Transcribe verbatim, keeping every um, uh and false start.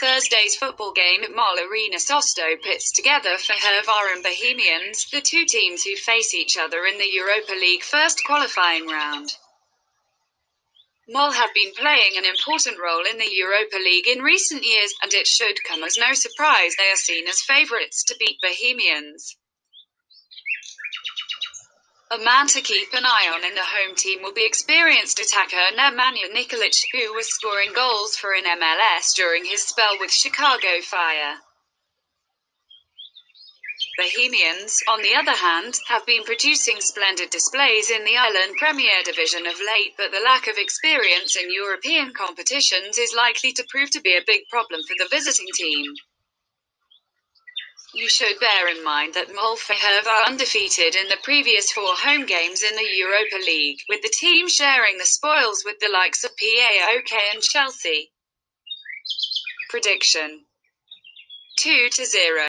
Thursday's football game at M O L Arena Sosto pits together Fehervar and Bohemians, the two teams who face each other in the Europa League first qualifying round. M O L have been playing an important role in the Europa League in recent years, and it should come as no surprise they are seen as favourites to beat Bohemians. A man to keep an eye on in the home team will be experienced attacker Nemanja Nikolic, who was scoring goals for an M L S during his spell with Chicago Fire. Bohemians, on the other hand, have been producing splendid displays in the Ireland Premier Division of late, but the lack of experience in European competitions is likely to prove to be a big problem for the visiting team. You should bear in mind that M O L Fehervar are undefeated in the previous four home games in the Europa League, with the team sharing the spoils with the likes of P A O K and Chelsea. Prediction: two to zero.